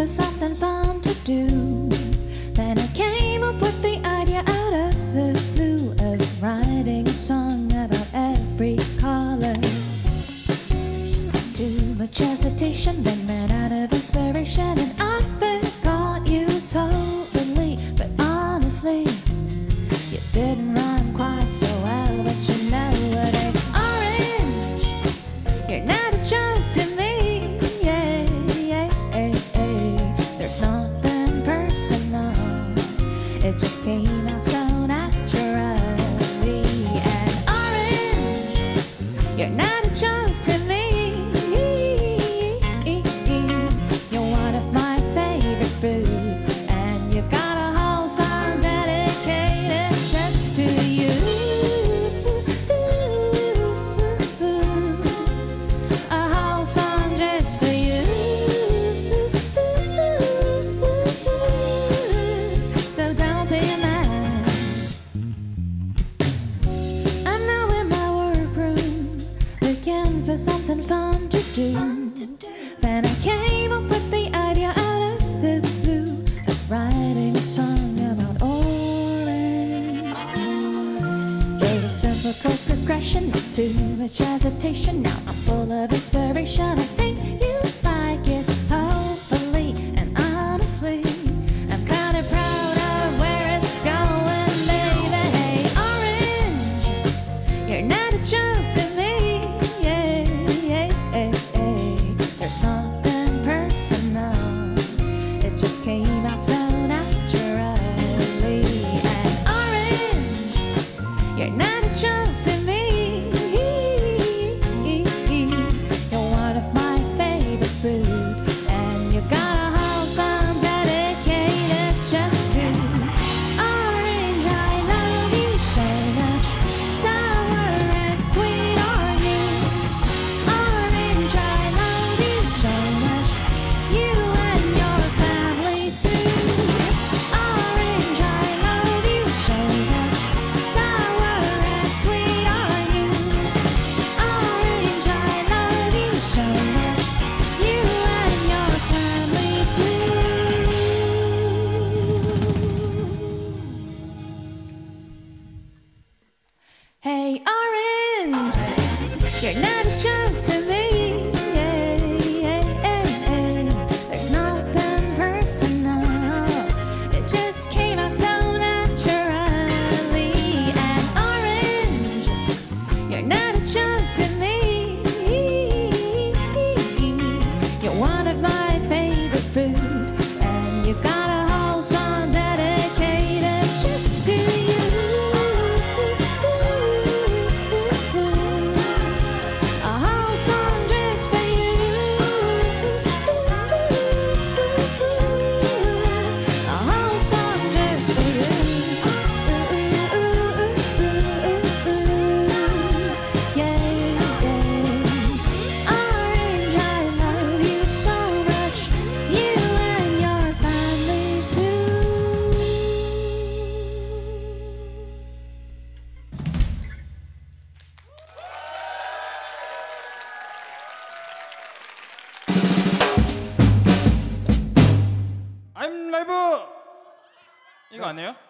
for something fun to do. Then I came up with the idea out of the blue of writing a song about every color. Too much hesitation, then ran out of inspiration, and I forgot you totally. But honestly, you didn't rhyme quite so well, but you know what I mean. You're not a joke to me, yeah, yeah, yeah, yeah. There's nothing personal, it just came out so naturally. And orange, you're not a joke to me. You're one of my favorite food, and you got a whole song dedicated just to you. For something fun to do, then I came up with the idea out of the blue of writing a song about orange. Gave a simple chord progression, not too much hesitation. Now I'm full of inspiration. I think you like it, hopefully, and honestly, I'm kind of proud of where it's going, baby. Hey, orange, you're not a joke to me. There's nothing personal, it just came out so naturally. And orange, you're not a joke to me. You're one of my favorite fruit, and you got a whole song dedicated just to orange. I love you so much, sour and sweet are you. Orange, I love you so much, you and your family too. Orange, I love you so much, sour and sweet are you. Orange, I love you so much, you and your family too. Hey, orange, you're not a joke to me. I'm 라이브! 이거 아니에요?